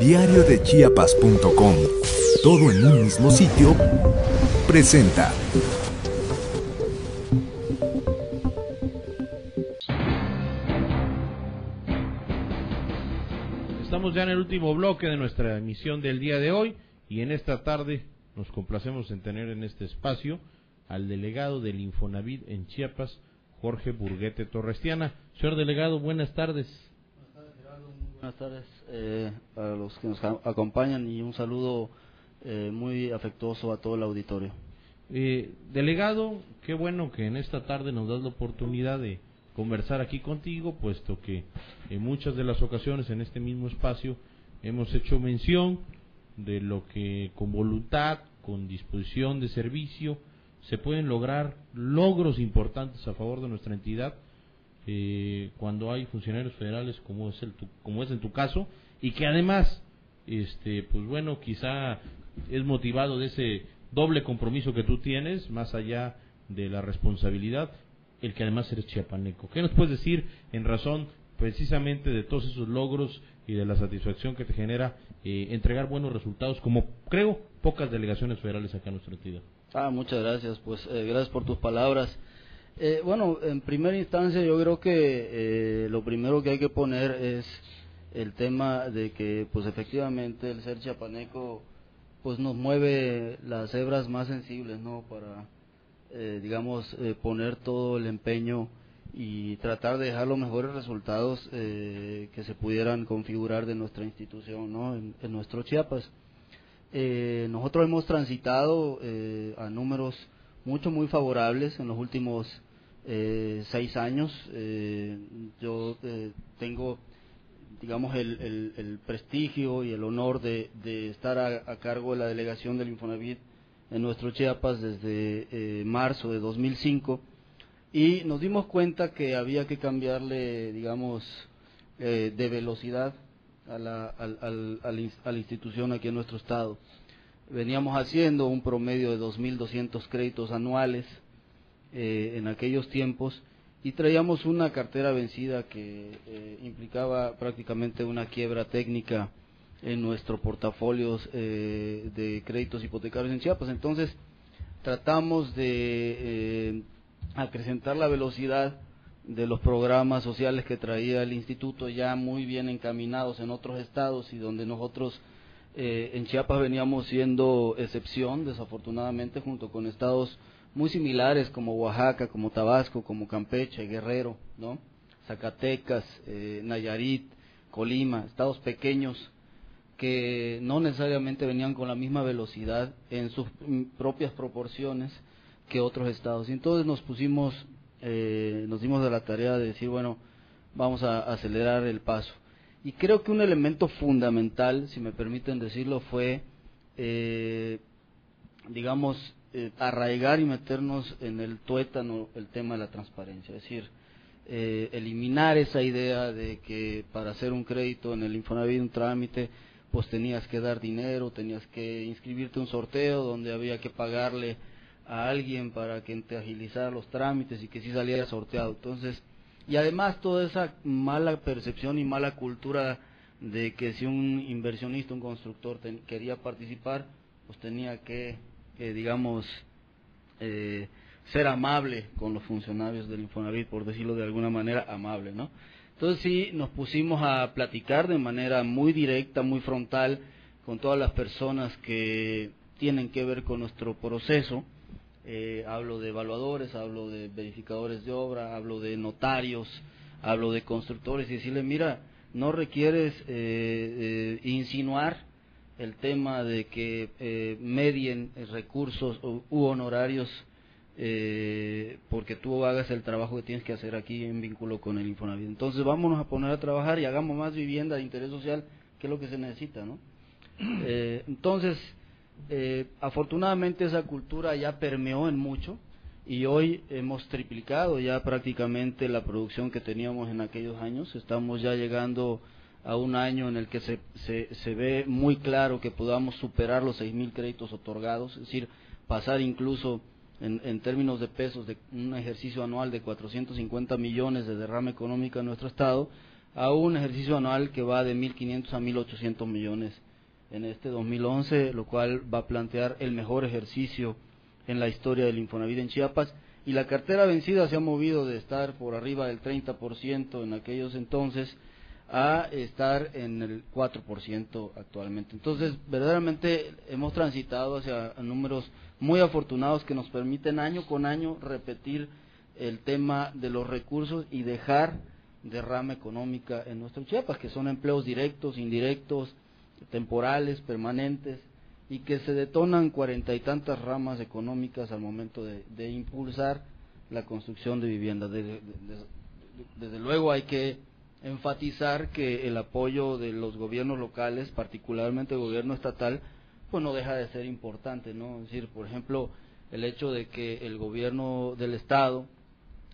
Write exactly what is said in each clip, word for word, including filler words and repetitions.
Diario de Chiapas punto com, todo en un mismo sitio, presenta. Estamos ya en el último bloque de nuestra emisión del día de hoy y en esta tarde nos complacemos en tener en este espacio al delegado del Infonavit en Chiapas, Jorge Burguete Torrestiana. Señor delegado, buenas tardes. Buenas tardes, Gerardo. Buenas tardes eh, a los que nos acompañan y un saludo eh, muy afectuoso a todo el auditorio. Eh, delegado, qué bueno que en esta tarde nos das la oportunidad de conversar aquí contigo, puesto que en muchas de las ocasiones en este mismo espacio hemos hecho mención de lo que con voluntad, con disposición de servicio, se pueden lograr logros importantes a favor de nuestra entidad eh, cuando hay funcionarios federales como es el tu, como es en tu caso, y que además este pues bueno quizá es motivado de ese doble compromiso que tú tienes más allá de la responsabilidad, el que además eres chiapaneco. ¿Qué nos puedes decir en razón precisamente de todos esos logros y de la satisfacción que te genera eh, entregar buenos resultados como creo pocas delegaciones federales acá en nuestra entidad? Ah, muchas gracias, pues eh, gracias por tus palabras. Eh, bueno, en primera instancia yo creo que eh, lo primero que hay que poner es el tema de que pues efectivamente el ser chiapaneco pues nos mueve las hebras más sensibles, ¿no? Para eh, digamos eh, poner todo el empeño y tratar de dejar los mejores resultados eh, que se pudieran configurar de nuestra institución, ¿no? En, en nuestro Chiapas. Eh, nosotros hemos transitado eh, a números mucho muy favorables en los últimos eh, seis años. Eh, yo eh, tengo, digamos, el, el, el prestigio y el honor de, de estar a, a cargo de la delegación del Infonavit en nuestro Chiapas desde eh, marzo de dos mil cinco, y nos dimos cuenta que había que cambiarle, digamos, eh, de velocidad a la, al, al, al, a la institución aquí en nuestro estado. Veníamos haciendo un promedio de dos mil doscientos créditos anuales eh, en aquellos tiempos y traíamos una cartera vencida que eh, implicaba prácticamente una quiebra técnica en nuestro portafolio eh, de créditos hipotecarios en Chiapas. Entonces tratamos de eh, acrecentar la velocidad de los programas sociales que traía el instituto, ya muy bien encaminados en otros estados, y donde nosotros eh, en Chiapas veníamos siendo excepción, desafortunadamente, junto con estados muy similares como Oaxaca, como Tabasco, como Campeche, Guerrero, ¿no? Zacatecas, eh, Nayarit, Colima, estados pequeños que no necesariamente venían con la misma velocidad en sus propias proporciones que otros estados. Y entonces nos pusimos... Eh, nos dimos a la tarea de decir, bueno, vamos a acelerar el paso. Y creo que un elemento fundamental, si me permiten decirlo, fue, eh, digamos, eh, arraigar y meternos en el tuétano el tema de la transparencia. Es decir, eh, eliminar esa idea de que para hacer un crédito en el Infonavit, un trámite, pues tenías que dar dinero, tenías que inscribirte a un sorteo donde había que pagarle a alguien para que te agilizara los trámites y que sí saliera sorteado. Entonces, y además toda esa mala percepción y mala cultura de que si un inversionista, un constructor ten, quería participar, pues tenía que, eh, digamos, eh, ser amable con los funcionarios del Infonavit, por decirlo de alguna manera, amable, ¿no? Entonces sí, nos pusimos a platicar de manera muy directa, muy frontal, con todas las personas que tienen que ver con nuestro proceso. Eh, hablo de evaluadores, hablo de verificadores de obra, hablo de notarios, hablo de constructores, y decirle, mira, no requieres eh, eh, insinuar el tema de que eh, medien recursos u, u honorarios eh, porque tú hagas el trabajo que tienes que hacer aquí en vínculo con el Infonavit. Entonces vámonos a poner a trabajar y hagamos más vivienda de interés social, que es lo que se necesita, ¿no? Eh, entonces... Eh, afortunadamente esa cultura ya permeó en mucho y hoy hemos triplicado ya prácticamente la producción que teníamos en aquellos años. Estamos ya llegando a un año en el que se, se, se ve muy claro que podamos superar los seis mil créditos otorgados, es decir, pasar incluso en, en términos de pesos de un ejercicio anual de cuatrocientos cincuenta millones de derrama económica en nuestro estado a un ejercicio anual que va de mil quinientos a mil ochocientos millones en este dos mil once, lo cual va a plantear el mejor ejercicio en la historia del Infonavit en Chiapas. Y la cartera vencida se ha movido de estar por arriba del treinta por ciento en aquellos entonces a estar en el cuatro por ciento actualmente. Entonces, verdaderamente hemos transitado hacia números muy afortunados que nos permiten año con año repetir el tema de los recursos y dejar derrama económica en nuestro Chiapas, que son empleos directos, indirectos, temporales, permanentes, y que se detonan cuarenta y tantas ramas económicas al momento de, de impulsar la construcción de viviendas. De, de, de, desde luego hay que enfatizar que el apoyo de los gobiernos locales, particularmente el gobierno estatal, pues no deja de ser importante, ¿no? Es decir, por ejemplo, el hecho de que el gobierno del estado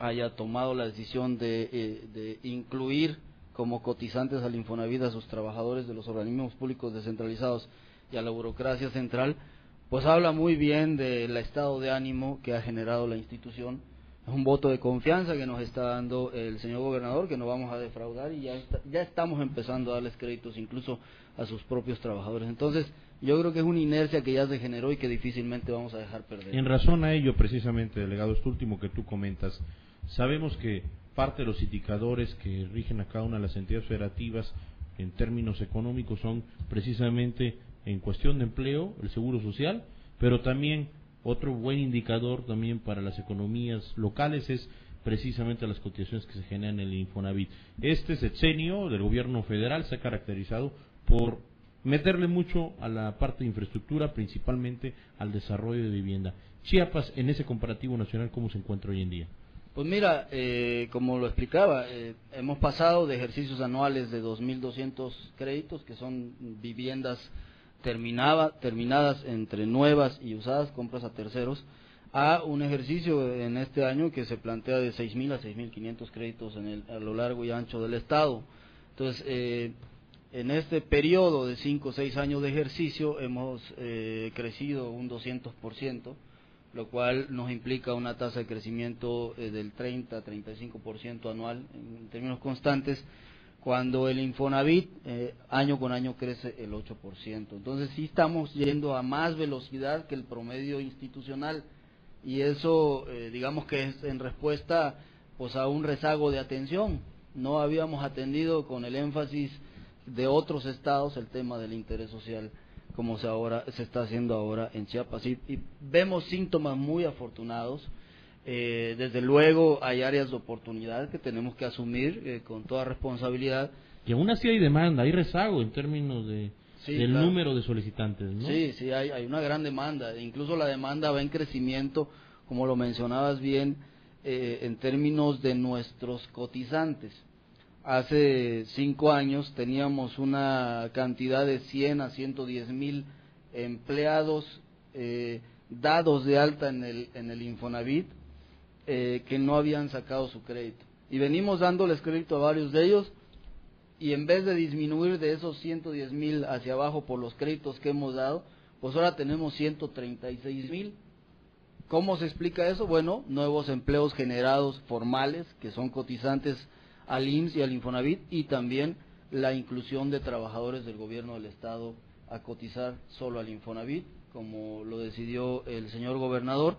haya tomado la decisión de, eh, de incluir como cotizantes al Infonavit a sus trabajadores de los organismos públicos descentralizados y a la burocracia central, pues habla muy bien del estado de ánimo que ha generado la institución. Es un voto de confianza que nos está dando el señor gobernador, que no vamos a defraudar, y ya, está, ya estamos empezando a darles créditos incluso a sus propios trabajadores. Entonces, yo creo que es una inercia que ya se generó y que difícilmente vamos a dejar perder. En razón a ello, precisamente, delegado, esto último que tú comentas, sabemos que parte de los indicadores que rigen a cada una de las entidades federativas en términos económicos son precisamente, en cuestión de empleo, el seguro social, pero también otro buen indicador también para las economías locales es precisamente las cotizaciones que se generan en el Infonavit. Este sexenio del gobierno federal se ha caracterizado por meterle mucho a la parte de infraestructura, principalmente al desarrollo de vivienda. Chiapas, en ese comparativo nacional, ¿cómo se encuentra hoy en día? Pues mira, eh, como lo explicaba, eh, hemos pasado de ejercicios anuales de dos mil doscientos créditos, que son viviendas Terminaba, terminadas entre nuevas y usadas, compras a terceros, a un ejercicio en este año que se plantea de seis mil a seis mil quinientos créditos en el, a lo largo y ancho del estado. Entonces, eh, en este periodo de cinco o seis años de ejercicio hemos eh, crecido un doscientos por ciento, lo cual nos implica una tasa de crecimiento eh, del treinta a treinta y cinco por ciento anual en términos constantes, cuando el Infonavit eh, año con año crece el ocho por ciento. Entonces sí estamos yendo a más velocidad que el promedio institucional, y eso eh, digamos que es en respuesta pues a un rezago de atención. No habíamos atendido con el énfasis de otros estados el tema del interés social como se ahora se está haciendo ahora en Chiapas, y, y vemos síntomas muy afortunados. Eh, desde luego hay áreas de oportunidad que tenemos que asumir eh, con toda responsabilidad. Y aún así hay demanda, hay rezago en términos de, sí, del claro. número de solicitantes, ¿no? Sí, sí, hay, hay una gran demanda. Incluso la demanda va en crecimiento, como lo mencionabas bien, eh, en términos de nuestros cotizantes. Hace cinco años teníamos una cantidad de cien a ciento diez mil empleados eh, dados de alta en el, en el Infonavit, Eh, que no habían sacado su crédito, y venimos dándoles crédito a varios de ellos, y en vez de disminuir de esos ciento diez mil hacia abajo por los créditos que hemos dado, pues ahora tenemos ciento treinta y seis mil. ¿Cómo se explica eso? Bueno, nuevos empleos generados formales que son cotizantes al I M S S y al Infonavit, y también la inclusión de trabajadores del gobierno del estado a cotizar solo al Infonavit, como lo decidió el señor gobernador.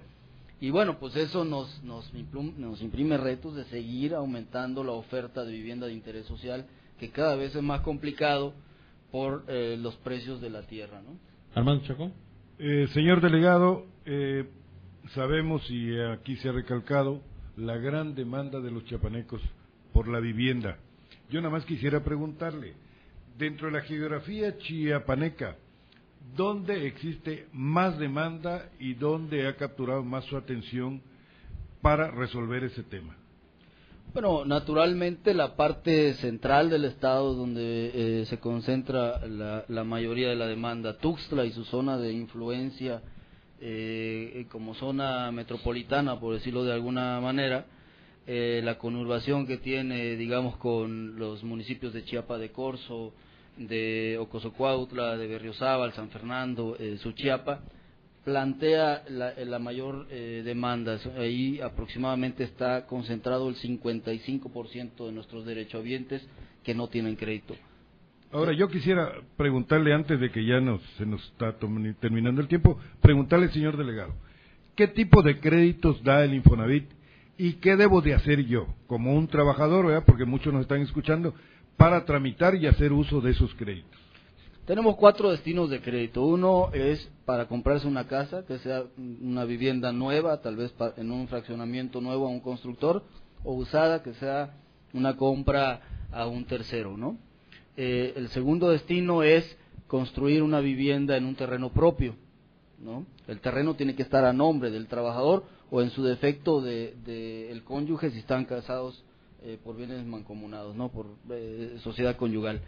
Y bueno, pues eso nos, nos, imprime, nos imprime retos de seguir aumentando la oferta de vivienda de interés social, que cada vez es más complicado por eh, los precios de la tierra, ¿no? Armando Chacón. Eh, señor delegado, eh, sabemos, y aquí se ha recalcado, la gran demanda de los chiapanecos por la vivienda. Yo nada más quisiera preguntarle, dentro de la geografía chiapaneca, ¿dónde existe más demanda y dónde ha capturado más su atención para resolver ese tema? Bueno, naturalmente la parte central del estado, donde eh, se concentra la, la mayoría de la demanda. Tuxtla y su zona de influencia eh, como zona metropolitana, por decirlo de alguna manera, eh, la conurbación que tiene, digamos, con los municipios de Chiapa de Corzo, de Ocosocuautla, de Berriozábal, San Fernando, eh, Suchiapa, plantea la, la mayor eh, demanda. Ahí aproximadamente está concentrado el cincuenta y cinco por ciento de nuestros derechohabientes que no tienen crédito. Ahora, yo quisiera preguntarle, antes de que ya nos, se nos está terminando el tiempo, preguntarle, señor delegado, ¿qué tipo de créditos da el Infonavit y qué debo de hacer yo, como un trabajador, ¿verdad? Porque muchos nos están escuchando, para tramitar y hacer uso de esos créditos? Tenemos cuatro destinos de crédito. Uno es para comprarse una casa, que sea una vivienda nueva, tal vez en un fraccionamiento nuevo a un constructor, o usada, que sea una compra a un tercero, ¿no? Eh, el segundo destino es construir una vivienda en un terreno propio, ¿no? El terreno tiene que estar a nombre del trabajador o en su defecto de, de el cónyuge si están casados eh, por bienes mancomunados, ¿no? Por eh, sociedad conyugal.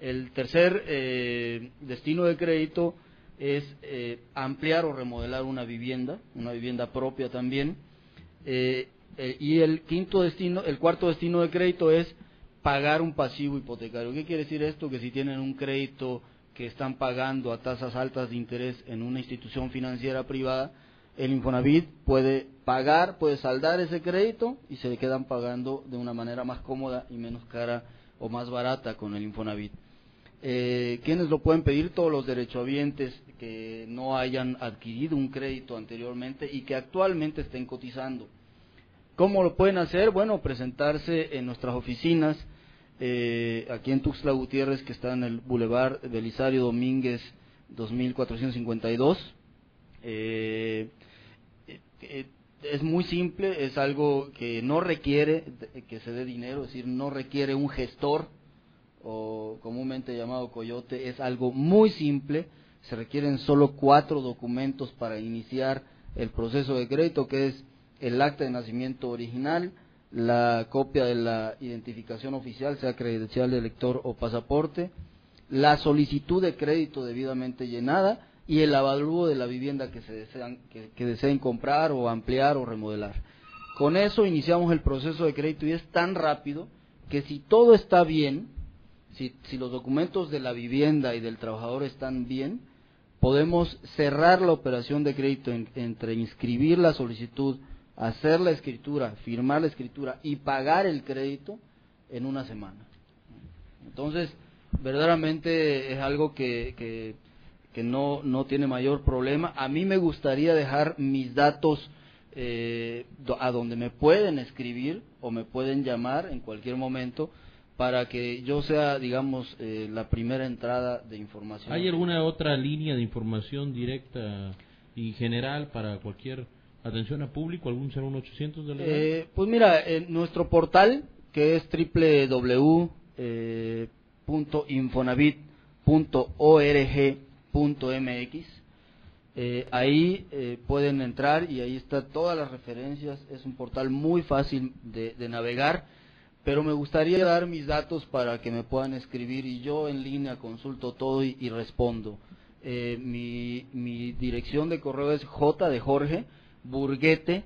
El tercer eh, destino de crédito es eh, ampliar o remodelar una vivienda, una vivienda propia también. Eh, eh, y el quinto destino, el cuarto destino de crédito es pagar un pasivo hipotecario. ¿Qué quiere decir esto? Que si tienen un crédito que están pagando a tasas altas de interés en una institución financiera privada, el Infonavit puede pagar, puede saldar ese crédito y se le quedan pagando de una manera más cómoda y menos cara o más barata con el Infonavit. Eh, ¿Quiénes lo pueden pedir? Todos los derechohabientes que no hayan adquirido un crédito anteriormente y que actualmente estén cotizando. ¿Cómo lo pueden hacer? Bueno, presentarse en nuestras oficinas, eh, aquí en Tuxtla Gutiérrez, que está en el Boulevard Belisario Domínguez dos mil cuatrocientos cincuenta y dos. Eh, eh, es muy simple, es algo que no requiere que se dé dinero, es decir, no requiere un gestor, o comúnmente llamado coyote, es algo muy simple. Se requieren solo cuatro documentos para iniciar el proceso de crédito, que es el acta de nacimiento original, la copia de la identificación oficial, sea credencial de elector o pasaporte, la solicitud de crédito debidamente llenada y el avalúo de la vivienda que se desean, que, que deseen comprar o ampliar o remodelar. Con eso iniciamos el proceso de crédito y es tan rápido que si todo está bien, si, si los documentos de la vivienda y del trabajador están bien, podemos cerrar la operación de crédito en, entre inscribir la solicitud, hacer la escritura, firmar la escritura y pagar el crédito en una semana. Entonces, verdaderamente es algo que... que que no, no tiene mayor problema. A mí me gustaría dejar mis datos eh, a donde me pueden escribir o me pueden llamar en cualquier momento para que yo sea, digamos, eh, la primera entrada de información. ¿Hay alguna otra línea de información directa y general para cualquier atención a público? ¿Algún cero uno ochocientos de la eh, Pues mira, en nuestro portal, que es doble u doble u doble u punto infonavit punto org punto m x, eh, ahí eh, pueden entrar y ahí está todas las referencias. Es un portal muy fácil de, de navegar, pero me gustaría dar mis datos para que me puedan escribir y yo en línea consulto todo y, y respondo. Eh, mi, mi dirección de correo es j de Jorge burguete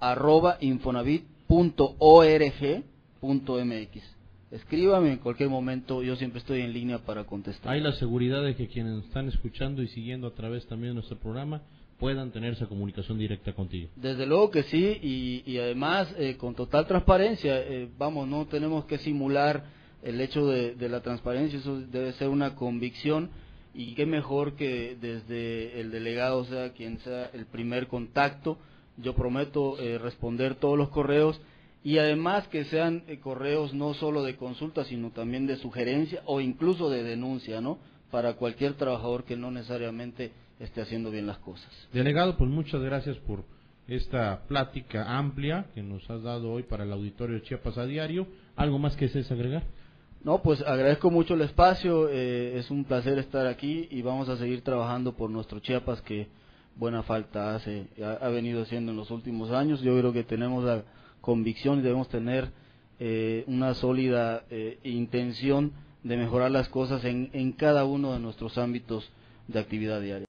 arroba infonavit punto org punto m x. Escríbame en cualquier momento, yo siempre estoy en línea para contestar. Hay la seguridad de que quienes están escuchando y siguiendo a través también de nuestro programa puedan tener esa comunicación directa contigo. Desde luego que sí, y, y además eh, con total transparencia. Eh, vamos, no tenemos que simular el hecho de, de la transparencia, eso debe ser una convicción, y qué mejor que desde el delegado, sea quien sea el primer contacto. Yo prometo eh, responder todos los correos. Y además que sean eh, correos no solo de consulta, sino también de sugerencia o incluso de denuncia, ¿no? Para cualquier trabajador que no necesariamente esté haciendo bien las cosas. Delegado, pues muchas gracias por esta plática amplia que nos has dado hoy para el auditorio de Chiapas a Diario. ¿Algo más que desees agregar? No, pues agradezco mucho el espacio, eh, es un placer estar aquí y vamos a seguir trabajando por nuestro Chiapas, que buena falta hace, ha, ha venido haciendo en los últimos años. Yo creo que tenemos la convicción y debemos tener eh, una sólida eh, intención de mejorar las cosas en, en cada uno de nuestros ámbitos de actividad diaria.